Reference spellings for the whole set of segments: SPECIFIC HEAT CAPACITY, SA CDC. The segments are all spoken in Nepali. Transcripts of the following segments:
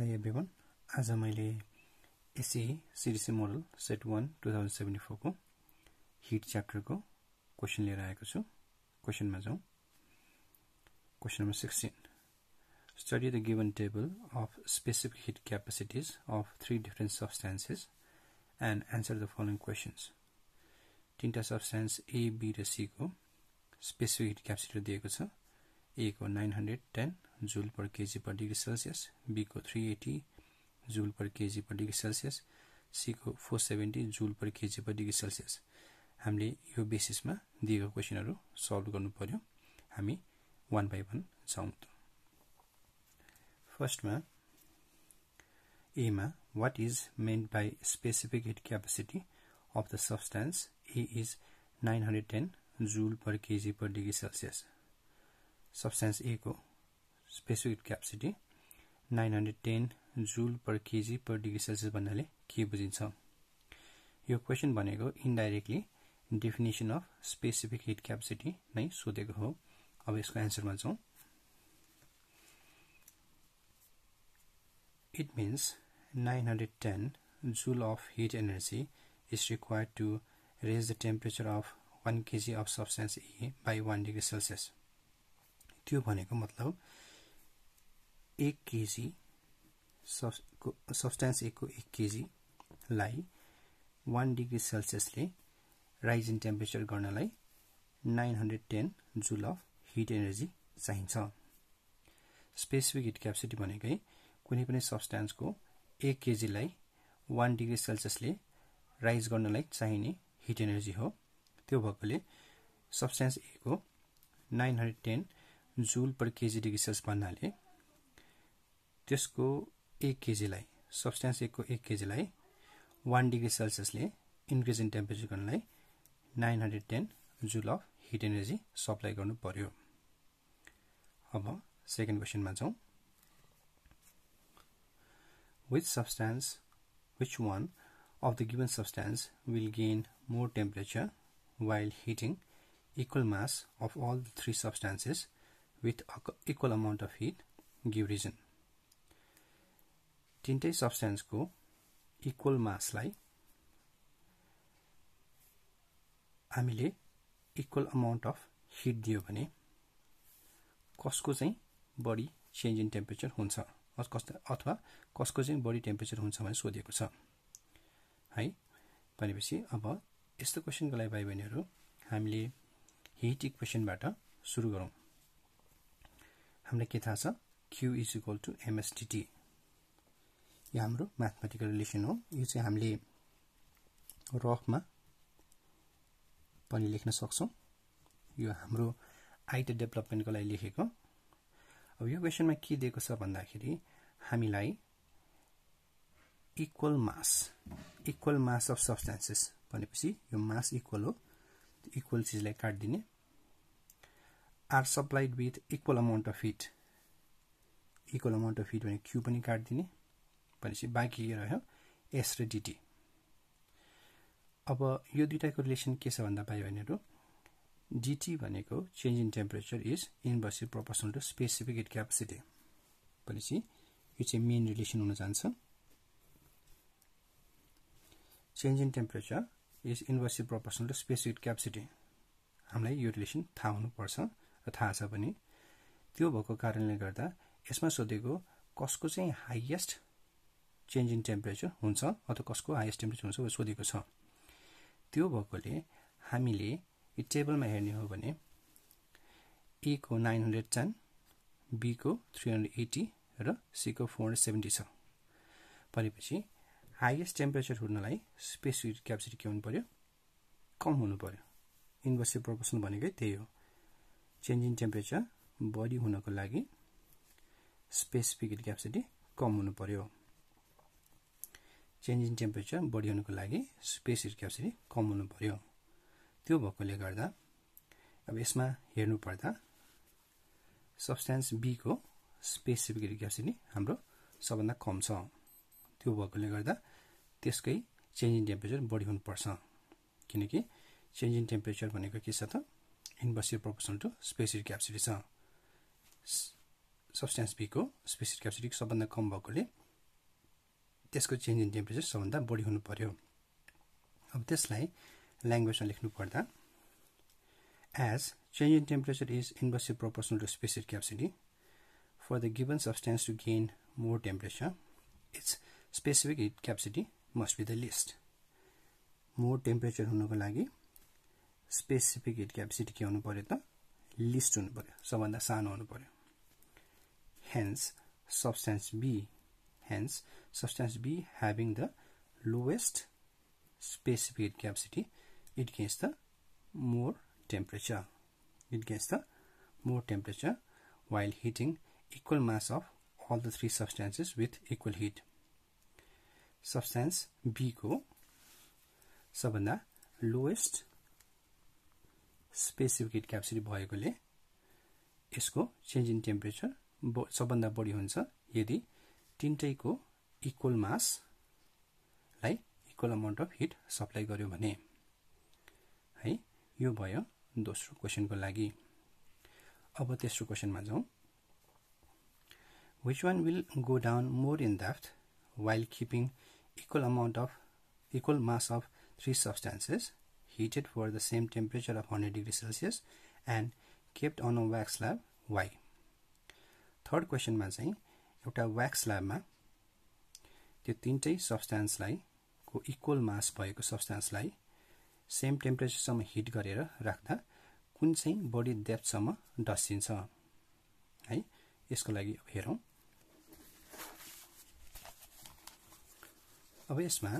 Hi everyone, आज मैले SA CDC मोडल सेट 1 2074 को हीट चैप्टर को क्वेश्चन लिएर आएको छु. क्वेश्चनमा जाऊ. Question number 16. Study the given table of specific heat capacities of three different substances and answer the following questions. तीनटा substance A, B र C को specific heat capacity दिएको छ. A को 910 joule per kg per degree Celsius, B को 380 joule per kg per degree Celsius, C को 470 joule per kg per degree Celsius. हामीले यो बेसिसमा दिएको क्वेशनहरु सल्भ गर्नु पर्यो. हामी 1 by 1 जाउँ. फर्स्टमा A मा what is meant by specific heat capacity of the substance A is 910 joule per kg per degree Celsius. Substance A को specific capacity 910 joule per kg per degree Celsius भन्नाले के बुझिन्छ? यो क्वेशन भनेको indirectly definition of specific heat capacity नै सोधेको हो. अब यसको आन्सरमा जाउँ. It means 910 joule of heat energy is required to raise the temperature of 1 kg of substance A by 1 degree Celsius. त्यो भनेको मतलब 1 kg substance A को 1 kg लाई 1 degree Celsius ले rise in temperature गर्नलाई 910 joule of heat energy चाहिन्छ. Specific heat capacity भनेकै कुनै पनि substance को 1 kg लाई 1 degree Celsius ले rise गर्नलाई चाहिने heat energy हो. त्यो भएकोले substance A को 910 joule per kg degree Celsius भन्नाले त्यसको 1 kg लाई substance A को 1 kg लाई 1 degree Celsius ले increase in temperature गर्नलाई 910 joule of heat energy supply गर्नु पर्यो. अब सेकेन्ड क्वेशन मा जाऊ. Which one of the given substance will gain more temperature while heating equal mass of all the three substances with equal amount of heat? Give reason. तीनटै substance को equal mass लाई हामीले equal amount of heat दियो भने कसको चाहिँ बढी change in temperature हुन्छ अथवा कसको चाहिँ बढी temperature हुन्छ भनेर सोधेको छ है. भनेपछि अब यस्तो क्वेशनको लागि भाइ बहिनीहरु हामीले heat equation बाट सुरु गरौँ. हामीले के थाहा छ? Q is equal to MSTT. यो हाम्रो म्याथमेटिकल रिलेसन हो. यो चाहिँ हामीले रफमा पनि लेख्न सक्छौं. यो हाम्रो आइट डेभलपमेन्टको लागि लेखेको. अब यो क्वेशनमा के दिएको छ भन्दाखेरि हामीलाई इक्वल मास अफ सब्स्टेन्सेस भनेपछि यो मास इक्वल हो. त्यो इक्वल चीजलाई काट्दिने. Are supplied with equal amount of heat भने Q पनि काट्दिने. भनेपछि बाँकी के रह्यो S र DT. अब यो दुईटाको रिलेसन के छ भन्दा भाइ बहिनीहरु DT भनेको change in temperature is inversely proportional to specific heat capacity. भनेपछि यो चाहिँ मेन रिलेसन हुन जान्छ. Change in temperature is inversely proportional to specific heat capacity. हामीलाई यो रिलेसन थाहा हुनुपर्छ र थाहा छ पनि. त्यो भएको कारणले गर्दा यसमा सोधेको कसको चाहिँ हाईएस्ट चेन्ज इन टेम्परेचर हुन्छ अथवा कसको हाईएस्ट टेम्परेचर हुन्छ भनेर सोधेको छ. त्यो भएकोले हामीले यो टेबलमा हेर्ने हो भने A को 910, B को 380 र C को 470 छ. भनेपछि हाईएस्ट टेम्परेचर हुनलाई स्पेसिफिक क्यापासिटी के हुनु पर्यो? कम हुनु पर्यो. इन्भर्सली प्रोपोर्सनल भनेकै त्यही हो. चेन्ज इन टेम्परेचर बढी हुनको लागि स्पेसिफिक हिट क्यापासिटी कम हुनु पर्यो. चेन्ज इन टेम्परेचर बढी हुनको लागि स्पेसिफिक हिट क्यापासिटी कम हुनु पर्यो. त्यो भएकोले गर्दा अब यसमा हेर्नु पर्दा सब्स्टेन्स B को स्पेसिफिक हिट क्यापासिटी हाम्रो सबभन्दा कम छ. त्यो भएकोले गर्दा त्यसकै चेन्ज इन टेम्परेचर बढी हुनुपर्छ किनकि चेन्ज इन टेम्परेचर भनेको के छ त? Inversely proportional to specific heat capacity छ. सब्स्टेन्स B को स्पेसिफिक हिट क्यापासिटी सबभन्दा कम भएकोले त्यसको चेन्ज इन टेम्परेचर सबभन्दा बढी हुनु पर्यो अब त्यसलाई ल्याङ्ग्वेजमा लेख्नु पर्दा as change in temperature is inversely proportional to specific capacity for the given substance to gain more temperature its specific heat capacity must be the least more temperature हुनको लागि specific heat capacity के हुनु पर्यो त least हुनु पर्यो सबभन्दा सानो हुनु पर्यो hence substance B having the lowest specific heat capacity it gains the more temperature while heating equal mass of all the three substances with equal heat substance B को सबभन्दा lowest specific heat capacity भएकोले यसको change in temperature सबभन्दा बढी हुन्छ यदि तीनटै को equal mass लाई equal amount of heat supply गर्यो भने है यो भयो दोस्रो क्वेशनको लागि अब तेस्रो क्वेशनमा जाऊ which one will go down more in depth while keeping equal mass of three substances heated for the same temperature of 100 degrees Celsius and kept on a wax slab why third क्वेशनमा चाहिँ एउटा wax slabमा त्यो तीनटै सब्स्टेन्सलाई को इक्वल मास भएको सब्स्टेन्सलाई सेम टेम्परेचरसम्म हिट गरेर राख्दा कुन चाहिँ बडी डेप्थसम्म डसिन्छ है यसको लागि अब हेरौं अब यसमा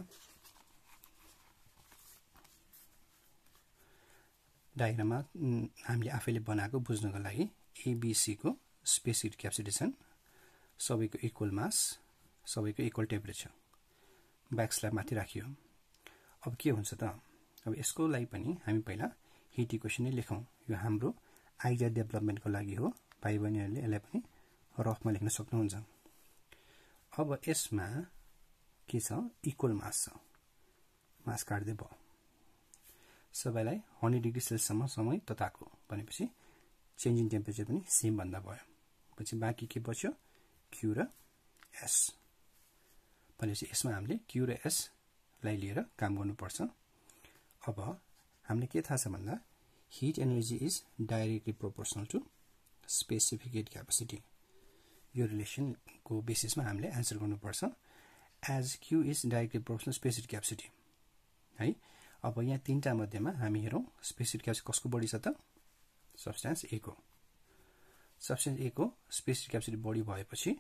डायग्राममा हामीले आफैले बनाएको बुझ्नको लागि एबीसी को स्पेसिफिक क्यापेसिटी छन् सबैको इक्वल मास सबैको इक्वल टेम्परेचर ब्याक स्ल्याब माथि राखियो अब के हुन्छ त अब यसको लागि पनि हामी पहिला हिट इक्वेसन नै लेखौं यो हाम्रो आइडिया डेभलपमेन्टको लागि हो भाइ बहिनीहरुले यसलाई पनि रफमा लेख्न सक्नुहुन्छ अब यसमा के छ इक्वल मास छ मास काट्दै भयो सबैलाई 100 डिग्री सेल्सियससम्म समय तताको भनेपछि चेन्ज इन टेम्परेचर पनि सेम भन्दा भयो पछि बाँकी के बच्यो Q र S भनेपछि यसमा हामीले Q र S लाई लिएर काम गर्नुपर्छ अब हामीले के थाहा छ भन्दा heat energy is directly proportional to specific heat capacity यो रिलेसन को बेसिसमा हामीले आन्सर गर्नुपर्छ as Q is directly proportional to specific capacity है अब यहाँ तीनटा मध्येमा हामी हेरौं specific capacity कसको बढी छ त substance A को सब्सटेन्स ए को स्पेसिफिक क्यापेसिटी बढी भएपछि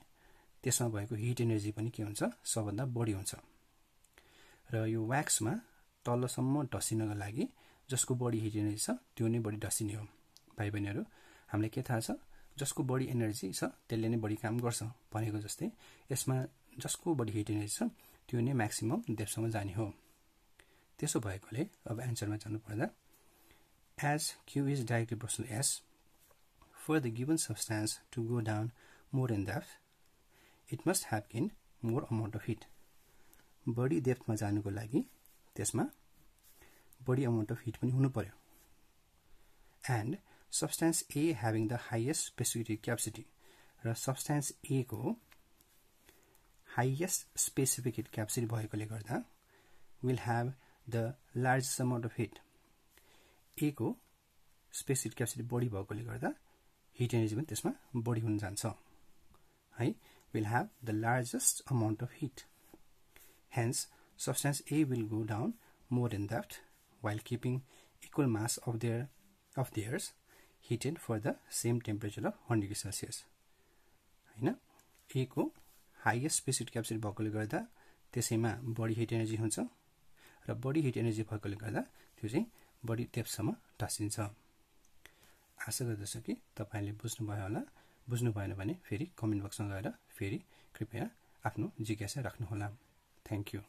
त्यसमा भएको हीट एनर्जी पनि के हुन्छ सबभन्दा बढी हुन्छ र यो व्याक्समा तलसम्म डसिनको लागि जसको बढी हीट एनर्जी छ त्यो नै बढी डसिने हो भाइ बहिनीहरु हामीलाई के थाहा छ जसको बढी एनर्जी छ त्यसले नै बढी काम गर्छ भनेको जस्तै यसमा जसको बढी हीट एनर्जी छ त्यो नै म्याक्सिमम डेप्थसम्म जाने हो त्यसो भएकोले अब आन्सरमा जानु पर्दा as q is directly proportional to s For the given substance to go down more in depth, it must have gained more amount of heat. बढी डेप्थमा जानुको लागि त्यसमा बढी amount of heat पनि हुनु पर्यो. And substance A having the highest specific heat capacity, र substance A को highest specific heat capacity भएकोले गर्दा will have the largest amount of heat. A को specific capacity बढी भएकोले गर्दा heat energy पनि त्यसमा बढी हुन जान्छ है will have the largest amount of heat hence substance A will go down more in depth while keeping equal mass of theirs heated for the same temperature of 100 degree Celsius हैन A को highest specific capacity भएकोले गर्दा त्यसैमा बढी heat energy हुन्छ र बढी heat energy भएकोले गर्दा त्यो चाहिँ बढी डेप्थसम्म टासिन्छ आशा गर्दछु कि तपाईले बुझ्नुभयो होला बुझ्नु भएन भने फेरि कमेन्ट बक्समा गएर फेरि कृपया आफ्नो जिज्ञासा राख्नु होला थ्यांक यू